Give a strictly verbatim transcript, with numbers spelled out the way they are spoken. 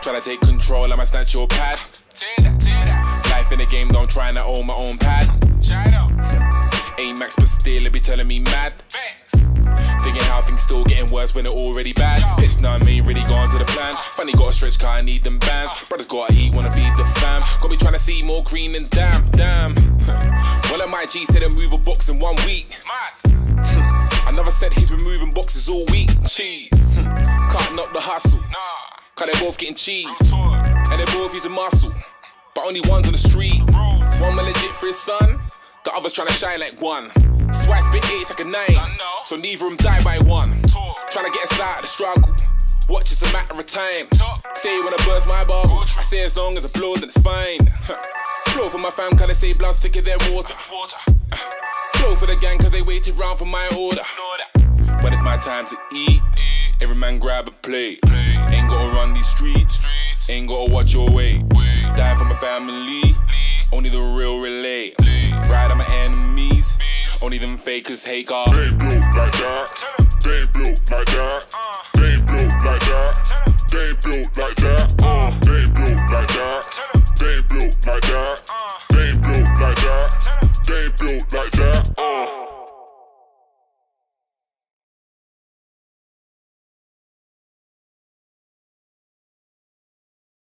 Tryna take control, I might snatch your pad. Life in the game, don't try to own my own pad. A-Max but still, it be telling me mad. Thinking how things still getting worse when they're already bad. Bitch, nah, I ain't really gone to the plan. Funny got a stretch car, I need them bands. Brothers got a heat, wanna feed the fam. Got me tryna see more green than damn, damn. Well, at my G said I move a box in one week. I never said he's been moving boxes all week. Cheese, cutting up the hustle. Cause they're both getting cheese, and they're both using muscle. But only one's on the street. One man legit for his son, the other's trying to shine like one. Swag spit eights like a nine, so neither of them die by one. Trying to get us out of the struggle, watch, it's a matter of time. Say when I burst my bubble, I say as long as I blow, then it's fine. Flow for my fam, cause they say blood's thicker than water. Flow for the gang, cause they waited round for my order. When it's my time to eat, every man grab a plate. Ain't gotta run these streets, ain't gotta watch your weight. Die for my family, only the real relate. Ride on my enemies, only them fakers hate off. They blow like that, they blow like that, they blow like that, they blow like that, they blow like that, they blow like that, they blow like that.